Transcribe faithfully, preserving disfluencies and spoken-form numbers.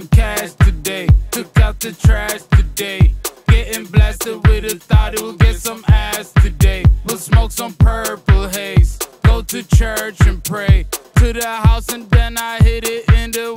some cash today. Took out the trash today. Getting blasted with a thought it will get some ass today. We'll smoke some purple haze. Go to church and pray. To the house and then I hit it in the